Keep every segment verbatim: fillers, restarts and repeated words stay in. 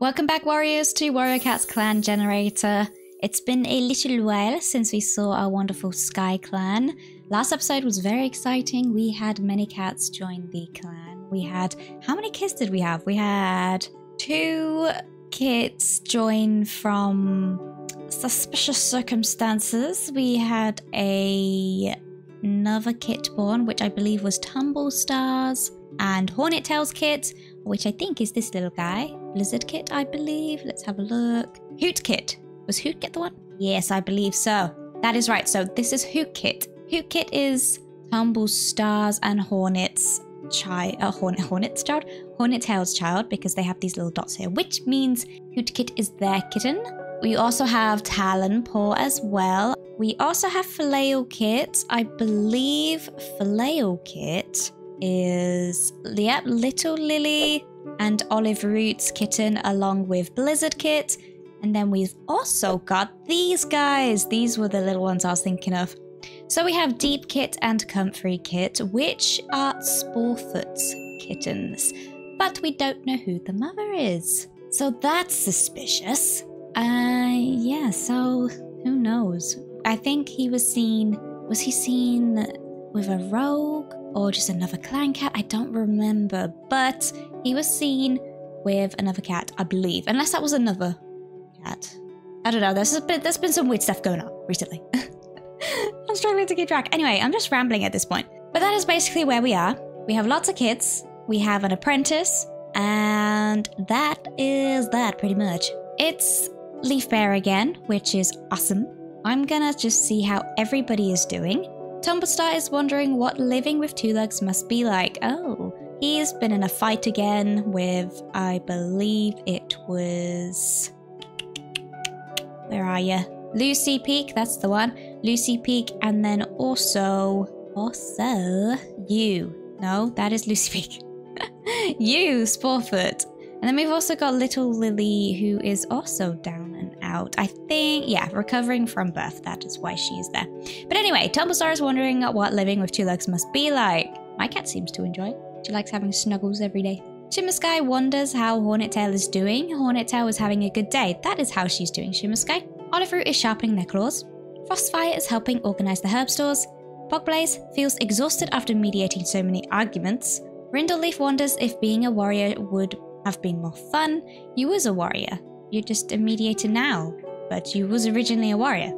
Welcome back, warriors, to WarioCat's Clan Generator. It's been a little while since we saw our wonderful SkyClan. Last episode was very exciting. We had many cats join the clan. We had... how many kits did we have? We had two kits join from suspicious circumstances. We had a... another kit born, which I believe was Tumblestar's, and Hornettail's kit, which I think is this little guy, Blizzardkit, I believe. Let's have a look. Hootkit. Was Hootkit the one? Yes, I believe so. That is right. So this is Hootkit. Hootkit is Tumblestar's and Hornet's child, uh, Hornet, Hornet's child, Hornettail's child, because they have these little dots here, which means Hootkit is their kitten. We also have Talonpaw as well. We also have Flailkit. I believe Flailkit is, yep, Little Lily and Oliveroot's kitten, along with Blizzardkit. And then we've also got these guys. These were the little ones I was thinking of. So we have Deepkit and Comfreykit, which are Sporefoot's kittens, but we don't know who the mother is. So that's suspicious. Uh, yeah, so who knows? I think he was seen, was he seen with a rogue or just another clan cat? I don't remember, but he was seen with another cat, I believe. Unless that was another cat. I don't know, there's a bit, there's been some weird stuff going on recently. I'm struggling to keep track. Anyway, I'm just rambling at this point. But that is basically where we are. We have lots of kids, we have an apprentice, and that is that pretty much. It's Leaf Bear again, which is awesome. I'm gonna just see how everybody is doing. Tumblestar is wondering what living with two legs must be like. Oh, he's been in a fight again with, I believe it was... where are you? Lucypeak, that's the one. Lucypeak, and then also... also... you. No, that is Lucypeak. You, Sporefoot. And then we've also got Little Lily, who is also down and out. I think, yeah, recovering from birth. That is why she is there. But anyway, Tumblestar is wondering what living with two legs must be like. My cat seems to enjoy it. She likes having snuggles every day. ShimmerSky wonders how Hornettail is doing. Hornettail is having a good day. That is how she's doing, ShimmerSky. Oliveroot is sharpening their claws. Frostfire is helping organize the herb stores. Bogblaze feels exhausted after mediating so many arguments. Rindleaf wonders if being a warrior would have been more fun. You was a warrior. You're just a mediator now, but you was originally a warrior.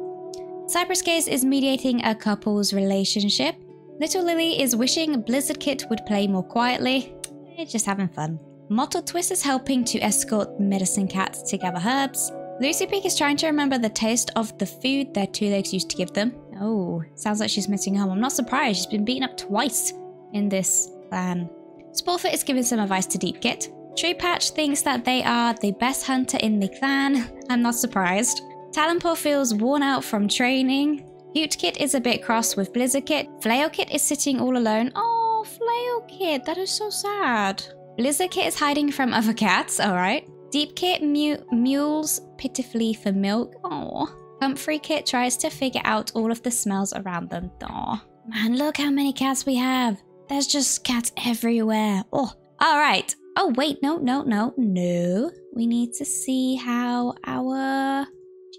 Cypress Case is mediating a couple's relationship. Little Lily is wishing Blizzardkit would play more quietly. They're just having fun. Mottletwist is helping to escort medicine cats to gather herbs. Lucypeak is trying to remember the taste of the food their two legs used to give them. Oh, sounds like she's missing home. I'm not surprised. She's been beaten up twice in this plan. Sporefoot is giving some advice to Deepkit. Treepatch thinks that they are the best hunter in the clan. I'm not surprised. Talonpaw feels worn out from training. Hootkit is a bit cross with Blizzardkit. Flailkit is sitting all alone. Oh, Flailkit, that is so sad. Blizzardkit is hiding from other cats, alright. Deepkit mu mules pitifully for milk. Oh. Comfreykit tries to figure out all of the smells around them. Oh, man, look how many cats we have. There's just cats everywhere. Oh, alright. Oh, wait, no, no, no, no. We need to see how our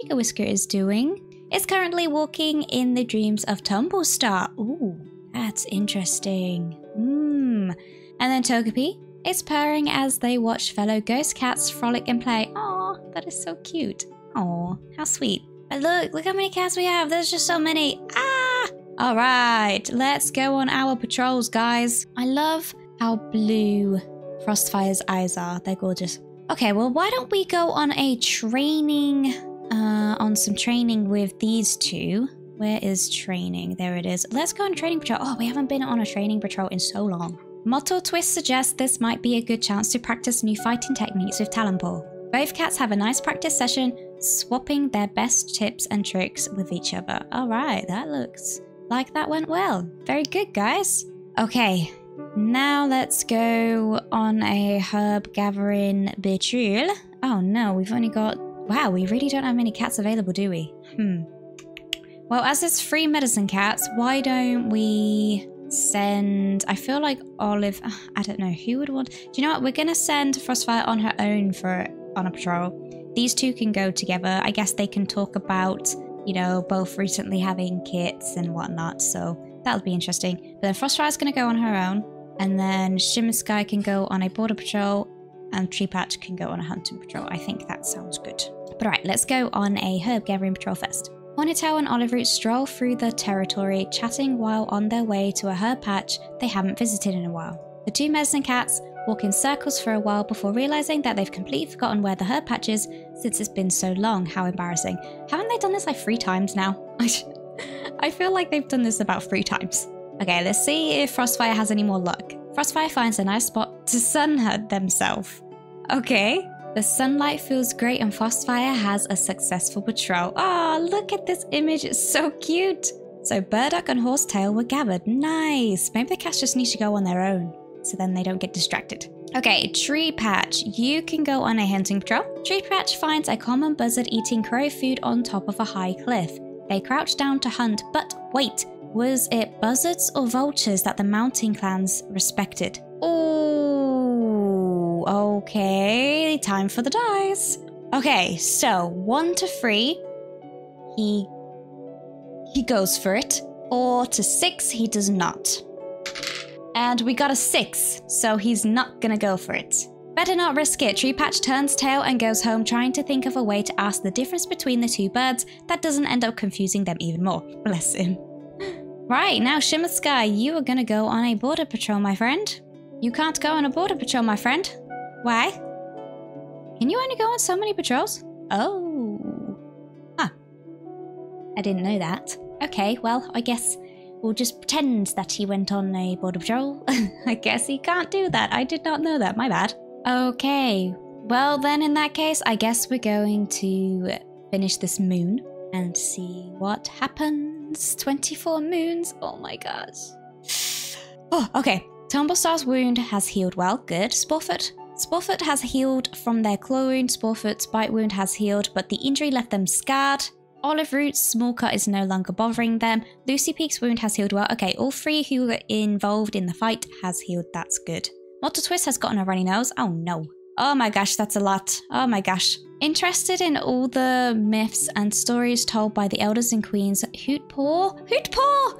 Chicawhisker is doing. It's currently walking in the dreams of Tumblestar. Ooh, that's interesting. Mmm. And then Togepi is purring as they watch fellow ghost cats frolic and play. Aw, that is so cute. Aw, how sweet. But look, look how many cats we have. There's just so many. Ah! All right, let's go on our patrols, guys. I love how blue Frostfire's eyes are. They're gorgeous. Okay, well, why don't we go on a training, uh, on some training with these two. Where is training? There it is. Let's go on training patrol. Oh, we haven't been on a training patrol in so long. Mottletwist suggests this might be a good chance to practice new fighting techniques with Talonpaw. Both cats have a nice practice session, swapping their best tips and tricks with each other. All right, that looks like that went well. Very good, guys. Okay. Now let's go on a herb gathering patrol. Oh no, we've only got... wow, we really don't have many cats available, do we? Hmm. Well, as it's free medicine cats, why don't we send... I feel like Olive... I don't know, who would want... do you know what? We're going to send Frostfire on her own for on a patrol. These two can go together. I guess they can talk about, you know, both recently having kits and whatnot, so that'll be interesting. But then Frostfire's going to go on her own, and then ShimmerSky can go on a border patrol, and Treepatch can go on a hunting patrol. I think that sounds good. But alright, let's go on a herb gathering patrol first. Hornettail and Oliveroot stroll through the territory, chatting while on their way to a herb patch they haven't visited in a while. The two medicine cats walk in circles for a while before realising that they've completely forgotten where the herb patch is since it's been so long. How embarrassing. Haven't they done this like three times now? I feel like they've done this about three times. Okay, let's see if Frostfire has any more luck. Frostfire finds a nice spot to sun her themselves. Okay. The sunlight feels great and Frostfire has a successful patrol. Oh, look at this image, it's so cute. So Burdock and Horsetail were gathered, nice. Maybe the cats just need to go on their own so then they don't get distracted. Okay, Treepatch, you can go on a hunting patrol. Treepatch finds a common buzzard eating crow food on top of a high cliff. They crouch down to hunt, but wait, was it buzzards or vultures that the mountain clans respected? Oh, okay. Time for the dice. Okay, so one to three, he he goes for it. Four to six, he does not. And we got a six, so he's not gonna go for it. Better not risk it. Treepatch turns tail and goes home, trying to think of a way to ask the difference between the two birds that doesn't end up confusing them even more. Bless him. Right, now ShimmerSky, you are gonna go on a border patrol, my friend. You can't go on a border patrol, my friend. Why? Can you only go on so many patrols? Oh. Huh. I didn't know that. Okay, well, I guess we'll just pretend that he went on a border patrol. I guess he can't do that. I did not know that. My bad. Okay. Well, then in that case, I guess we're going to finish this moon and see what happens. twenty-four moons. Oh my gosh. Oh, okay. Tumblestar's wound has healed well. Good. Sporefoot. Sporefoot has healed from their claw wound, Sporefoot's bite wound has healed, but the injury left them scarred. Oliveroot's small cut is no longer bothering them. Lucypeak's wound has healed well. Okay, all three who were involved in the fight has healed, that's good. Mottletwist has gotten a runny nose. Oh no. Oh my gosh, that's a lot. Oh my gosh. Interested in all the myths and stories told by the elders and queens, Hootpaw, Hootpaw!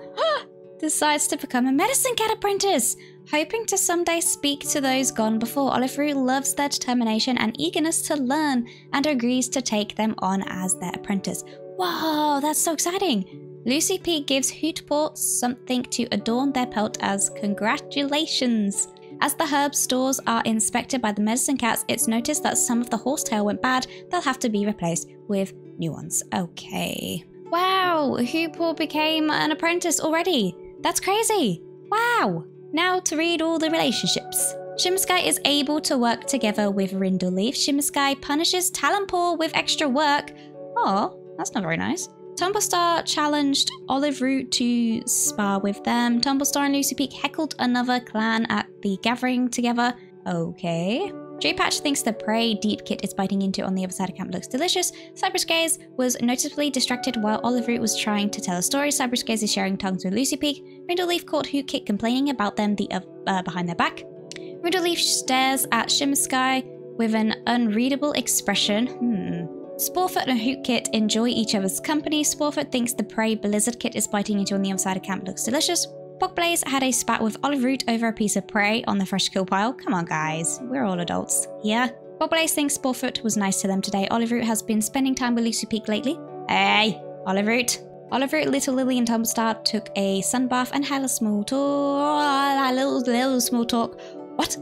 decides to become a medicine cat apprentice. Hoping to someday speak to those gone before, Oliveroot loves their determination and eagerness to learn and agrees to take them on as their apprentice. Wow, that's so exciting! Lucypeak gives Hootpaw something to adorn their pelt as congratulations. As the herb stores are inspected by the medicine cats, it's noticed that some of the horsetail went bad. They'll have to be replaced with new ones. Okay. Wow, Hootpaw became an apprentice already. That's crazy. Wow. Now to read all the relationships. ShimmerSky is able to work together with Rindleaf. ShimmerSky punishes Talonpore with extra work. Oh, that's not very nice. Tumblestar challenged Oliveroot to spar with them. Tumblestar and Lucypeak heckled another clan at the gathering together. Okay. Treepatch thinks the prey Deepkit is biting into on the other side of camp looks delicious. Cypress Case was noticeably distracted while Oliveroot was trying to tell a story. Cypress Case is sharing tongues with Lucypeak. Rindleaf caught Hootkit complaining about them the, uh, uh, behind their back. Rindleaf stares at ShimmerSky with an unreadable expression. Hmm. Sporefoot and Hootkit enjoy each other's company. Sporefoot thinks the prey Blizzardkit is biting into on the other side of camp looks delicious. Bogblaze had a spat with Oliveroot over a piece of prey on the fresh kill pile. Come on guys, we're all adults here. Yeah. Bogblaze thinks Sporefoot was nice to them today. Oliveroot has been spending time with Lucypeak lately. Hey, Oliveroot. Oliveroot, Little Lily and Tumblestar took a sun bath and had a small talk. A little, little small talk. What?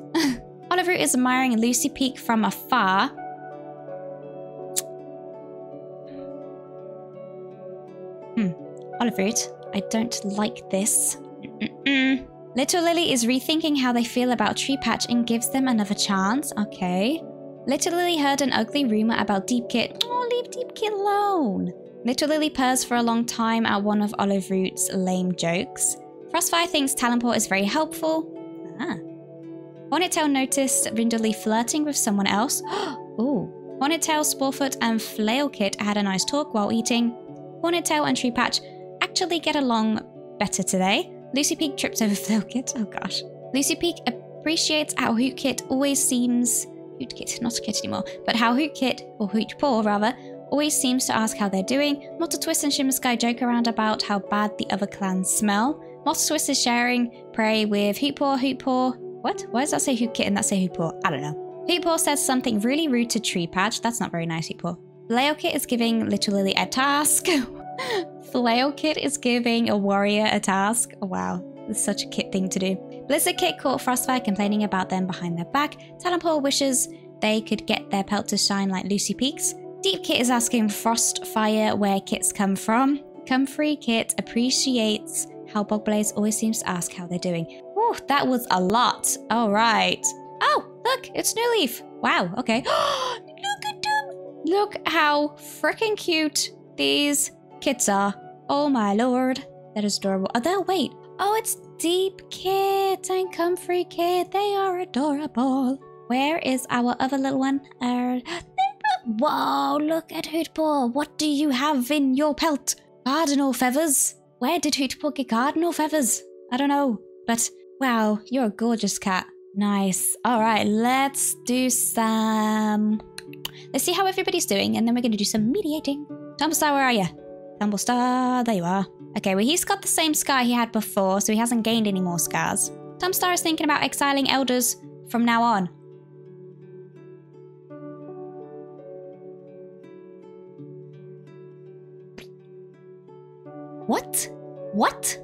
Oliveroot is admiring Lucypeak from afar. Hmm. Oliveroot, I don't like this. Mm-mm. Little Lily is rethinking how they feel about Treepatch and gives them another chance. Okay. Little Lily heard an ugly rumour about Deepkit. Oh, leave Deepkit alone. Little Lily purrs for a long time at one of Oliveroot's lame jokes. Frostfire thinks Talonpaw is very helpful. Ah. Hornettail noticed Rindleaf flirting with someone else. Ooh. Hornettail, Sporefoot and Flailkit had a nice talk while eating. Hornettail and Treepatch actually get along better today. Lucypeak trips over Flailkit. Oh gosh. Lucypeak appreciates how Hootkit always seems Hootkit's not a kit anymore, but how Hootkit, or Hootpaw rather, always seems to ask how they're doing. Mottletwist and ShimmerSky joke around about how bad the other clans smell. Mottletwist is sharing prey with Hootpaw, Hootpaw. What? Why does that say Hootkit and that say Hootpaw? I don't know. Hootpaw says something really rude to Treepatch. That's not very nice, Hootpaw. Flailkit is giving Little Lily a task. Flailkit is giving a warrior a task. Oh, wow. That's such a kit thing to do. Blizzardkit caught Frostfire complaining about them behind their back. Talonpaw wishes they could get their pelt to shine like Lucypeak's. Deepkit is asking Frostfire where kits come from. Comfreykit appreciates how Bogblaze always seems to ask how they're doing. Ooh, that was a lot. All right. Oh, look, it's New Leaf. Wow, okay. Look at them. Look how freaking cute these kits are. Oh my lord. That is adorable. Oh, there, wait. Oh, it's Deepkit and Comfreykit. They are adorable. Where is our other little one? Uh, Whoa, look at Hootpaw. What do you have in your pelt? Cardinal feathers? Where did Hootpaw get cardinal feathers? I don't know. But, wow, you're a gorgeous cat. Nice. Alright, let's do some... Let's see how everybody's doing, and then we're going to do some mediating. Tumblestar, where are you? Tumblestar, there you are. Okay, well, he's got the same scar he had before, so he hasn't gained any more scars. Tumblestar is thinking about exiling elders from now on. What? What?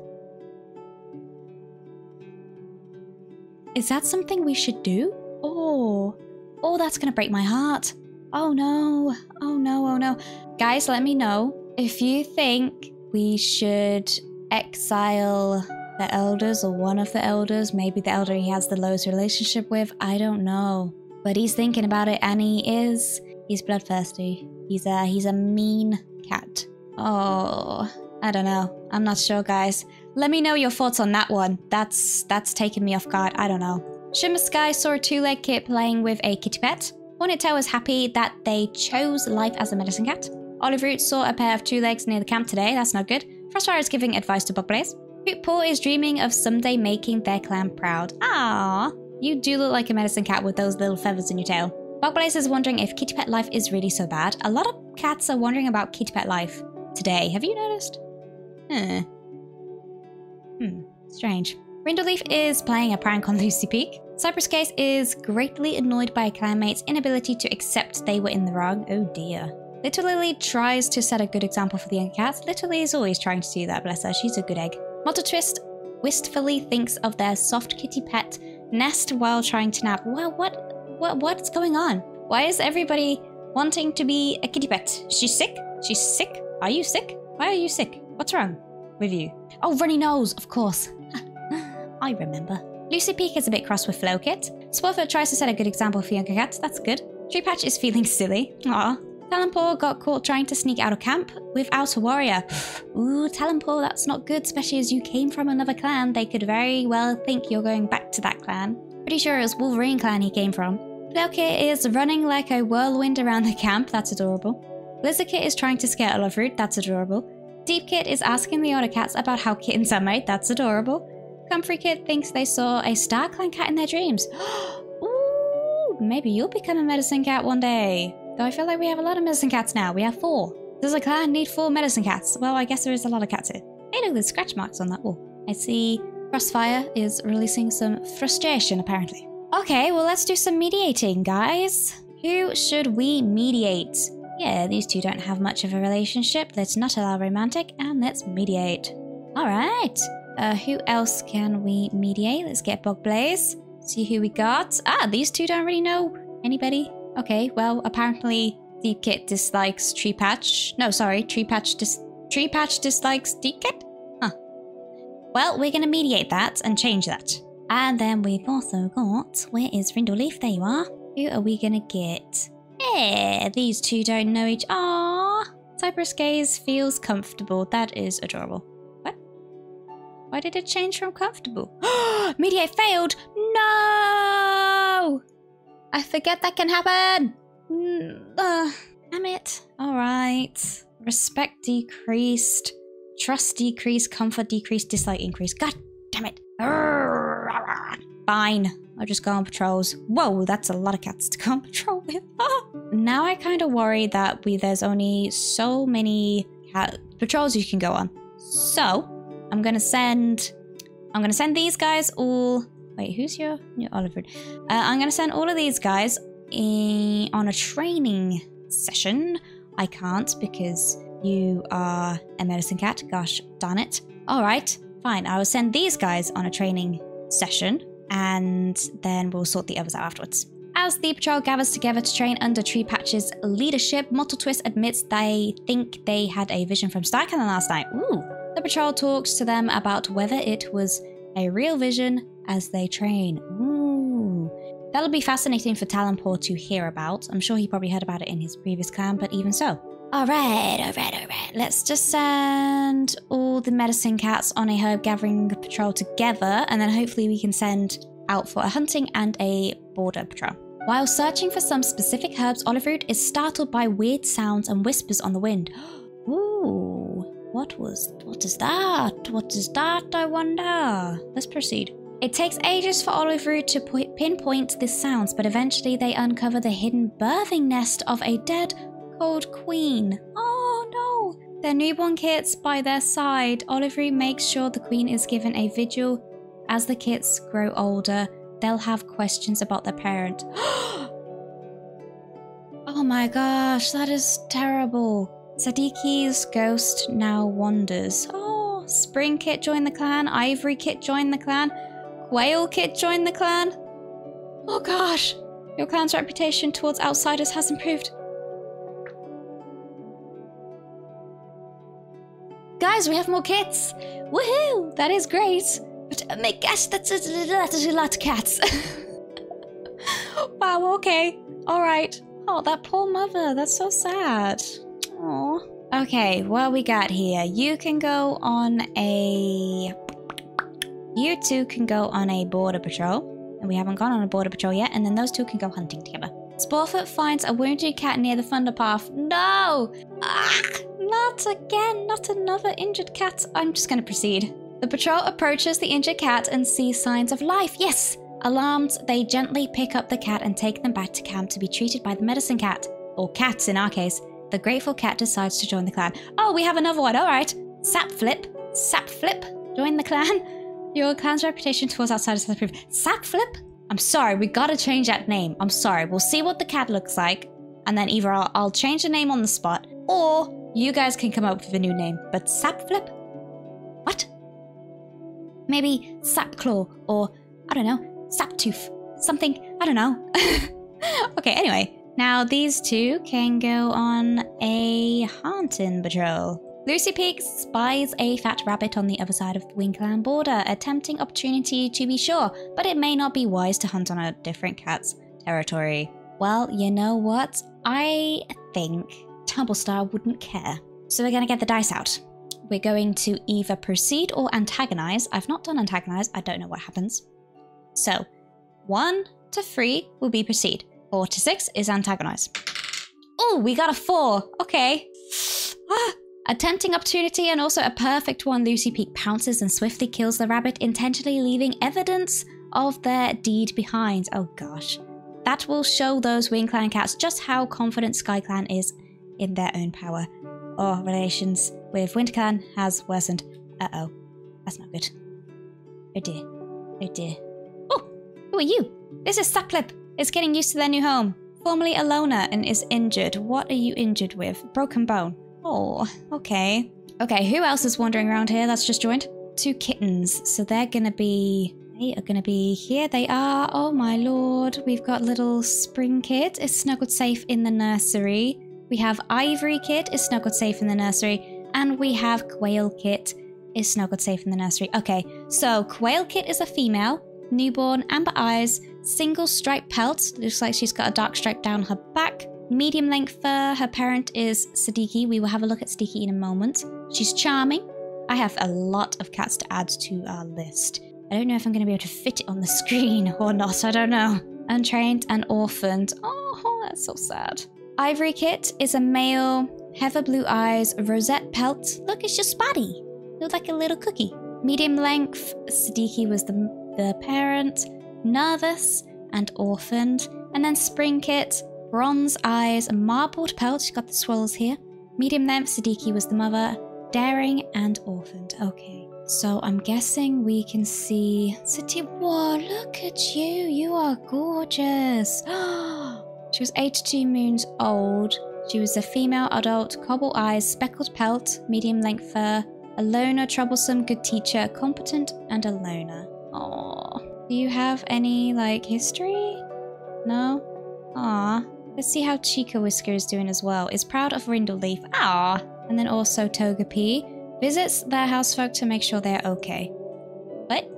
Is that something we should do? Oh, oh, that's gonna break my heart. Oh no, oh no, oh no. Guys, let me know if you think we should exile the elders or one of the elders, maybe the elder he has the lowest relationship with, I don't know. But he's thinking about it and he is, he's bloodthirsty. He's a, he's a mean cat. Oh. I don't know. I'm not sure, guys. Let me know your thoughts on that one. That's that's taken me off guard. I don't know. ShimmerSky saw a two-legged kit playing with a kitty pet. Hornettail was happy that they chose life as a medicine cat. Oliveroot saw a pair of two legs near the camp today. That's not good. Frostfire is giving advice to Bogblaze. Hootpaw is dreaming of someday making their clan proud. Ah, you do look like a medicine cat with those little feathers in your tail. Bogblaze is wondering if kitty pet life is really so bad. A lot of cats are wondering about kitty pet life today. Have you noticed? Huh. Hmm. Strange. Rindleaf is playing a prank on Lucypeak. Cypress Case is greatly annoyed by a clanmate's inability to accept they were in the wrong. Oh dear. Little Lily tries to set a good example for the young cats. Little Lily is always trying to do that, bless her. She's a good egg. Mottletwist wistfully thinks of their soft kitty pet nest while trying to nap. Well, what, what, what's going on? Why is everybody wanting to be a kitty pet? She's sick? She's sick? Are you sick? Why are you sick? What's wrong with you? Oh, runny nose, of course. I remember. Lucypeak is a bit cross with Flailkit. Sporefoot tries to set a good example for younger cats. That's good. Treepatch is feeling silly. Aw. Talonpore got caught trying to sneak out of camp without a warrior. Ooh, Talonpore, that's not good, especially as you came from another clan. They could very well think you're going back to that clan. Pretty sure it was Wolverine Clan he came from. Flailkit is running like a whirlwind around the camp. That's adorable. Blizzardkit is trying to scare Oliveroot. That's adorable. Deepkit is asking the older cats about how kittens are made. That's adorable. Comfreykit thinks they saw a SkyClan cat in their dreams. Ooh, maybe you'll become a medicine cat one day. Though I feel like we have a lot of medicine cats now. We have four. Does a clan need four medicine cats? Well, I guess there is a lot of cats here. Hey, look, there's scratch marks on that wall. I see Frostfire is releasing some frustration, apparently. Okay, well, let's do some mediating, guys. Who should we mediate? Yeah, these two don't have much of a relationship. Let's not allow romantic and let's mediate. All right. Uh, who else can we mediate? Let's get Bogblaze. See who we got. Ah, these two don't really know anybody. Okay, well, apparently Deepkit dislikes Treepatch. No, sorry, Treepatch dis Treepatch dislikes Deepkit? Huh. Well, we're going to mediate that and change that. And then we've also got... Where is Rindleaf? There you are. Who are we going to get? Yeah, these two don't know each. Aww, Cypress Gaze feels comfortable. That is adorable. What? Why did it change from comfortable? Mediate failed. No! I forget that can happen. Mm, uh, damn it. All right. Respect decreased. Trust decreased. Comfort decreased. Dislike increased. God damn it. Fine. I'll just go on patrols. Whoa, that's a lot of cats to go on patrol with. Now I kind of worry that we there's only so many cat patrols you can go on. So I'm gonna send, I'm gonna send these guys all. Wait, who's your your Oliveroot? Uh, I'm gonna send all of these guys in, on a training session. I can't because you are a medicine cat. Gosh darn it! All right, fine. I will send these guys on a training session, and then we'll sort the others out afterwards. As the patrol gathers together to train under Treepatch's leadership, Mottletwist admits they think they had a vision from SkyClan last night. Ooh. The patrol talks to them about whether it was a real vision as they train. Ooh. That'll be fascinating for Talonpaw to hear about. I'm sure he probably heard about it in his previous clan, but even so. Alright, alright, alright. Let's just send all the medicine cats on a herb gathering patrol together, and then hopefully we can send out for a hunting and a border patrol. While searching for some specific herbs, Oliveroot is startled by weird sounds and whispers on the wind. Ooh, what was, what is that? What is that, I wonder? Let's proceed. It takes ages for Oliveroot to pinpoint the sounds, but eventually they uncover the hidden birthing nest of a dead cold queen. Oh no! Their newborn kits by their side. Oliveroot makes sure the queen is given a vigil. As the kits grow older, they'll have questions about their parent. Oh my gosh, that is terrible. Siddiqui's ghost now wanders. Oh, Springkit joined the clan, Ivorykit joined the clan, Quailkit joined the clan. Oh gosh, your clan's reputation towards outsiders has improved. Guys, we have more kits! Woohoo! That is great! But, oh my gosh, that's a, that is a lot of cats. Wow, okay. Alright. Oh, that poor mother. That's so sad. Aw. Okay, what we got here? You can go on a... You two can go on a border patrol. And we haven't gone on a border patrol yet. And then those two can go hunting together. Sporefoot finds a wounded cat near the thunder path. No! Ah, not again. Not another injured cat. I'm just going to proceed. The patrol approaches the injured cat and sees signs of life. Yes! Alarmed, they gently pick up the cat and take them back to camp to be treated by the medicine cat. Or cats in our case. The grateful cat decides to join the clan. Oh, we have another one, alright. Sapflip. Sapflip. Join the clan. Your clan's reputation towards outsiders has improved. Sapflip? I'm sorry, we gotta change that name. I'm sorry, we'll see what the cat looks like. And then either I'll, I'll change the name on the spot, or you guys can come up with a new name. But Sapflip? What? Maybe Sapclaw, or, I don't know, Saptooth. Something, I don't know. Okay, anyway. Now these two can go on a hunting patrol. Lucypeak spies a fat rabbit on the other side of the WindClan border, a tempting opportunity to be sure, but it may not be wise to hunt on a different cat's territory. Well, you know what? I think Tumblestar wouldn't care. So we're gonna get the dice out. We're going to either proceed or antagonize. I've not done antagonize. I don't know what happens. So one to three will be proceed. Four to six is antagonize. Oh, we got a four. Okay. Ah. A tempting opportunity and also a perfect one. Lucypeak pounces and swiftly kills the rabbit, intentionally leaving evidence of their deed behind. Oh gosh. That will show those WindClan cats just how confident SkyClan is in their own power. Oh, relations with WindClan has worsened. Uh-oh. That's not good. Oh dear. Oh dear. Oh! Who are you? This is Sapflip. It's getting used to their new home. Formerly a loner and is injured. What are you injured with? Broken bone. Oh, okay. Okay, who else is wandering around here that's just joined? Two kittens. So they're gonna be... They are gonna be... Here they are. Oh my lord. We've got little Springkit. It's snuggled safe in the nursery. We have Ivorykit is snuggled safe in the nursery, and we have Quailkit is snuggled safe in the nursery. Okay, so Quailkit is a female, newborn, amber eyes, single striped pelt. Looks like she's got a dark stripe down her back. Medium length fur. Her parent is Siddiqui. We will have a look at Siddiqui in a moment. She's charming. I have a lot of cats to add to our list. I don't know if I'm going to be able to fit it on the screen or not. I don't know. Untrained and orphaned. Oh, that's so sad. Ivorykit is a male, heather blue eyes, rosette pelt. Look, it's just spotty. Looks like a little cookie. Medium length. Siddiqui was the, the parent. Nervous and Orphaned, and then Springkit, Bronze Eyes, and Marbled Pelt. She's got the swirls here. Medium Nymph, Siddiqui was the mother, Daring and Orphaned. Okay, so I'm guessing we can see City. Whoa, look at you, you are gorgeous. She was eighty-two moons old. She was a female adult, cobble eyes, speckled pelt, medium length fur, a loner, troublesome, good teacher, competent, and a loner. Aww. Do you have any, like, history? No? Aww. Let's see how Chicawhisker is doing as well. Is proud of Rindleaf. Aww. And then also Togepi. Visits their housefolk to make sure they're okay. What?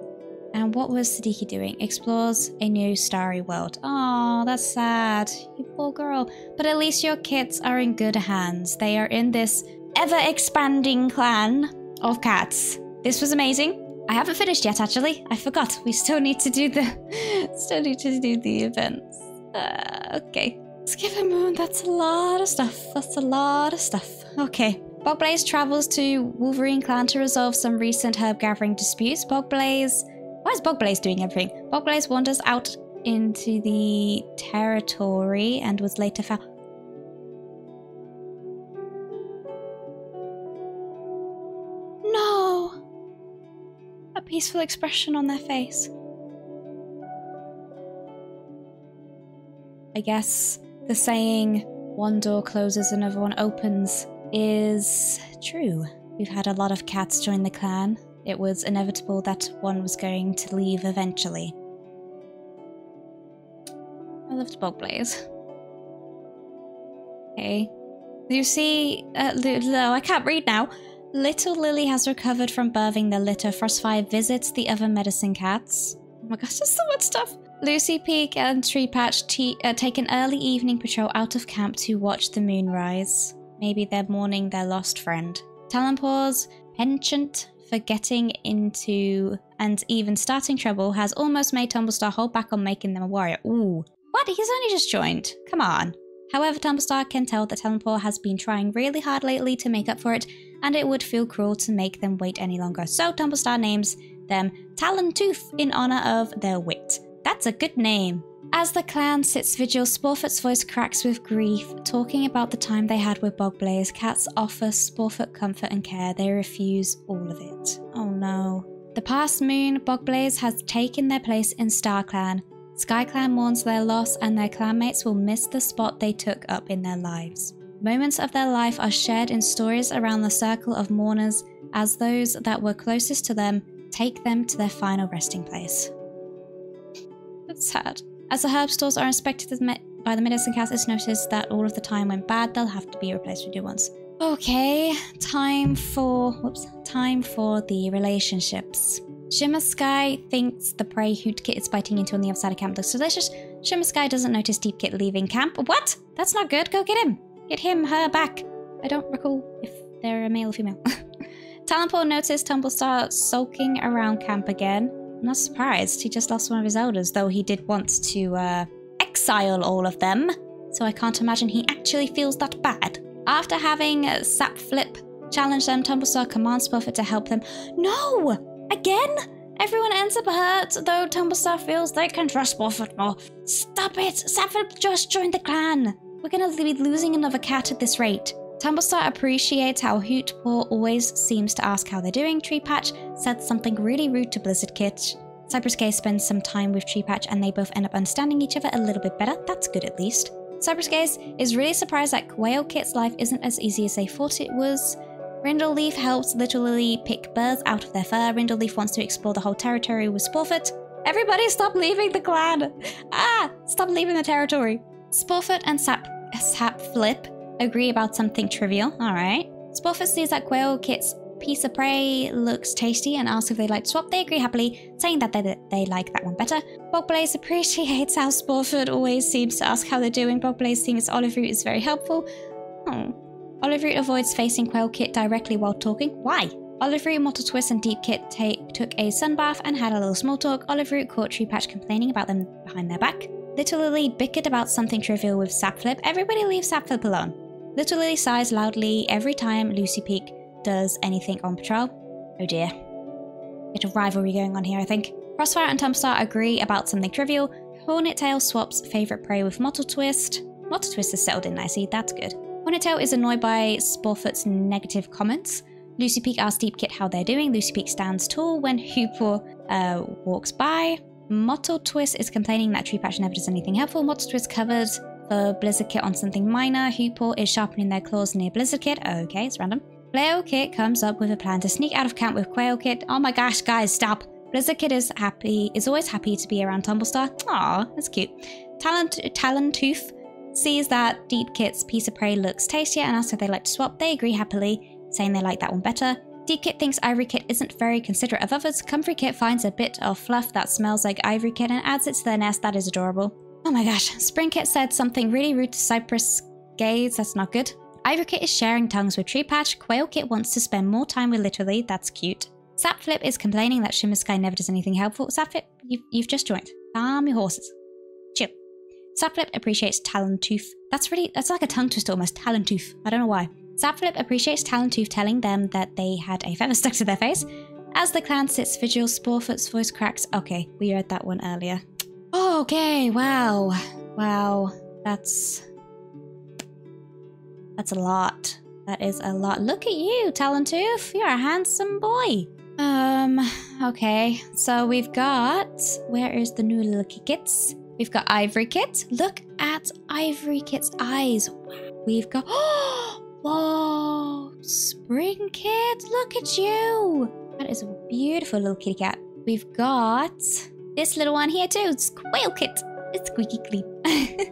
And what was Siddiqui doing? Explores a new starry world. Aww, that's sad. You poor girl. But at least your kits are in good hands. They are in this ever-expanding clan of cats. This was amazing. I haven't finished yet, actually. I forgot. We still need to do the... still need to do the events. Uh, okay. Skip a moon. That's a lot of stuff. That's a lot of stuff. Okay. Bogblaze travels to Wolverine Clan to resolve some recent herb-gathering disputes. Bogblaze... Why is Bogblaze doing everything? Bogblaze wanders out into the territory and was later found... No! A peaceful expression on their face. I guess the saying, one door closes, another one opens, is true. We've had a lot of cats join the clan. It was inevitable that one was going to leave eventually. I loved Bogblaze. Okay. Lucy... Uh, no, I can't read now. Little Lily has recovered from birthing the litter. Frostfire visits the other medicine cats. Oh my gosh, there's so much stuff. Lucypeak and Treepatch uh, take an early evening patrol out of camp to watch the moon rise. Maybe they're mourning their lost friend. Talonpaws, penchant for getting into and even starting trouble, has almost made Tumblestar hold back on making them a warrior. Ooh. What? He's only just joined. Come on. However, Tumblestar can tell that Talonpaw has been trying really hard lately to make up for it, and it would feel cruel to make them wait any longer. So Tumblestar names them Talontooth in honor of their wit. That's a good name. As the clan sits vigil, Sporefoot's voice cracks with grief, talking about the time they had with Bogblaze. Cats offer Sporefoot comfort and care. They refuse all of it. Oh no. The past moon, Bogblaze has taken their place in StarClan. SkyClan mourns their loss and their clanmates will miss the spot they took up in their lives. Moments of their life are shared in stories around the circle of mourners as those that were closest to them take them to their final resting place. That's sad. As the herb stores are inspected by the medicine cats, it's noticed that all of the time went bad, they'll have to be replaced with new ones. Okay, time for... whoops. Time for the relationships. ShimmerSky thinks the prey Hootkit is biting into on the outside of camp looks delicious. ShimmerSky doesn't notice Deepkit leaving camp. What? That's not good. Go get him. Get him, her, back. I don't recall if they're a male or female. Talonpaw noticed Tumblestar sulking around camp again. I'm not surprised, he just lost one of his elders, though he did want to uh, exile all of them, so I can't imagine he actually feels that bad. After having Sapflip challenge them, Tumblestar commands Sporefoot to help them. No! Again? Everyone ends up hurt, though Tumblestar feels they can trust Sporefoot more. Stop it! Sapflip just joined the clan! We're gonna be losing another cat at this rate. Tumblestar appreciates how Hootpaw always seems to ask how they're doing. Treepatch said something really rude to Blizzardkit. Cypress Case spends some time with Treepatch and they both end up understanding each other a little bit better. That's good at least. Cypress Case is really surprised that Quailkit's life isn't as easy as they thought it was. Rindleaf helps Little Lily pick birds out of their fur. Rindleaf wants to explore the whole territory with Sporefoot. Everybody stop leaving the clan! Ah! Stop leaving the territory! Sporefoot and Sap... Sapflip agree about something trivial. Alright. Sporefoot sees that Quailkit's piece of prey looks tasty and asks if they'd like to swap. They agree happily, saying that they, they like that one better. Bogblaze appreciates how Sporefoot always seems to ask how they're doing. Bogblaze thinks Oliveroot is very helpful. Oh. Oliveroot avoids facing Quailkit directly while talking. Why? Oliveroot, Mottletwist and Deepkit take, took a sunbath and had a little small talk. Oliveroot caught Treepatch complaining about them behind their back. Little Lily bickered about something trivial with Sapflip. Everybody leave Sapflip alone. Little Lily sighs loudly every time Lucypeak does anything on patrol. Oh dear. Bit of rivalry going on here, I think. Frostfire and Tumblestar agree about something trivial. Hornettail swaps favourite prey with Mottletwist. Mottletwist is settled in nicely, that's good. Hornettail is annoyed by Sporefoot's negative comments. Lucypeak asks Deepkit how they're doing. Lucypeak stands tall when Hootpaw uh, walks by. Mottletwist is complaining that Treepatch never does anything helpful. Mottletwist covered for Blizzardkit on something minor. Hootpaw is sharpening their claws near Blizzardkit. Okay, it's random. Flailkit comes up with a plan to sneak out of camp with Quailkit. Oh my gosh, guys, stop. Blizzardkit is happy, is always happy to be around Tumblestar. Aw, that's cute. Talent, Talontooth sees that Deepkit's piece of prey looks tastier and asks if they'd like to swap. They agree happily, saying they like that one better. Deepkit thinks Ivorykit isn't very considerate of others. Comfreykit finds a bit of fluff that smells like Ivorykit and adds it to their nest. That is adorable. Oh my gosh, Springkit said something really rude to Cypress Case. That's not good. Ivorykit is sharing tongues with Treepatch. Quailkit wants to spend more time with Little Lily. That's cute. Sapflip is complaining that ShimmerSky never does anything helpful. Sapflip, you've, you've just joined. Calm your horses. Chill. Sapflip appreciates Talontooth. That's really, that's like a tongue twister almost. Talontooth. I don't know why. Sapflip appreciates Talontooth telling them that they had a feather stuck to their face. As the clan sits vigil, Sporefoot's voice cracks. Okay, we read that one earlier. Oh, okay, wow. Wow. That's... That's a lot. That is a lot. Look at you, Talontooth. You're a handsome boy. Um, okay. So we've got... Where is the new little kits? We've got Ivorykit. Look at Ivorykit's eyes. We've got... Oh! Whoa! Springkit! Look at you! That is a beautiful little kitty cat. We've got... This little one here too. It's Quailkit. It's squeaky clean.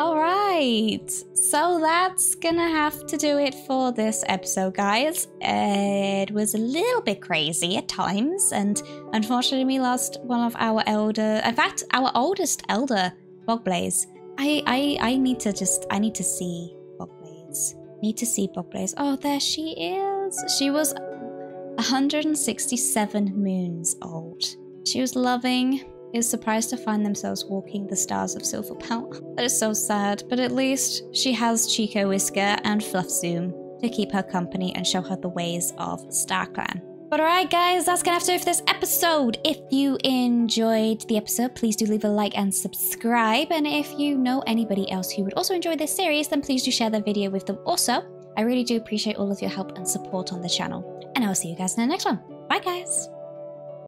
Alright. So that's gonna have to do it for this episode, guys. Uh, it was a little bit crazy at times, and unfortunately we lost one of our elder... In fact, our oldest elder, Bogblaze. I, I, I need to just... I need to see Bogblaze. Need to see Bogblaze. Oh, there she is. She was one hundred sixty-seven moons old. She was loving... is surprised to find themselves walking the stars of Silverpower. That is so sad, but at least she has Chicawhisker and Fluffzoom to keep her company and show her the ways of SkyClan. But alright guys, that's gonna have to do it for this episode. If you enjoyed the episode, please do leave a like and subscribe. And if you know anybody else who would also enjoy this series, then please do share the video with them also. I really do appreciate all of your help and support on the channel. And I will see you guys in the next one. Bye guys!